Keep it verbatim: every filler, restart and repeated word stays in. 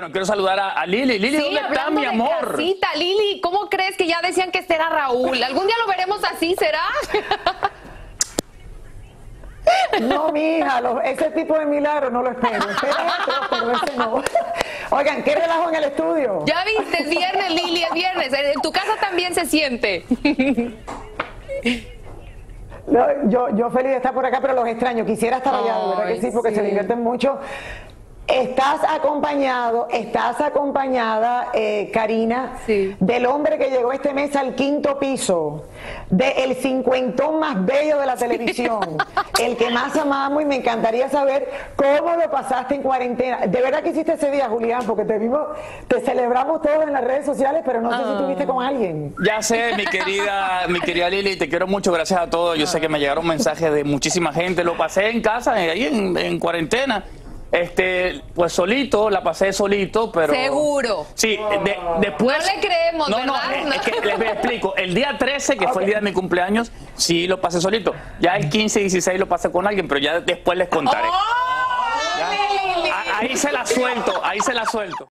bueno, quiero saludar a, a Lili. Lili, sí, ¿dónde está, mi amor? Casita. Lili, ¿cómo crees que ya decían que este era Raúl? ¿Algún día lo veremos así, será? No, mija, los, ese tipo de milagro no lo espero. Espero esto, pero ese no. Oigan, ¿qué relajo en el estudio? Ya viste, es viernes, Lili, es viernes. En tu casa también se siente. No, yo, yo feliz de estar por acá, pero los extraño. Quisiera estar allá, de verdad que sí, porque sí. Se divierten mucho. Estás acompañado, estás acompañada, eh, Karina, sí. Del hombre que llegó este mes al quinto piso, del cincuentón más bello de la televisión, sí. El que más amamos, y me encantaría saber cómo lo pasaste en cuarentena. De verdad que hiciste ese día, Julián, porque te vimos, te celebramos todos en las redes sociales, pero no sé ah. si estuviste con alguien. Ya sé, mi querida, mi querida Lili, te quiero mucho, gracias a todos. Yo ah. sé que me llegaron mensajes de muchísima gente, lo pasé en casa, ahí en, en cuarentena. Este, pues solito, la pasé solito, pero... Seguro. Sí, de, después... No le creemos, no, ¿verdad? No, no, es que les explico. El día trece, que okay. fue el día de mi cumpleaños, sí lo pasé solito. Ya el quince y dieciséis lo pasé con alguien, pero ya después les contaré. Oh, ahí se la suelto, ahí se la suelto.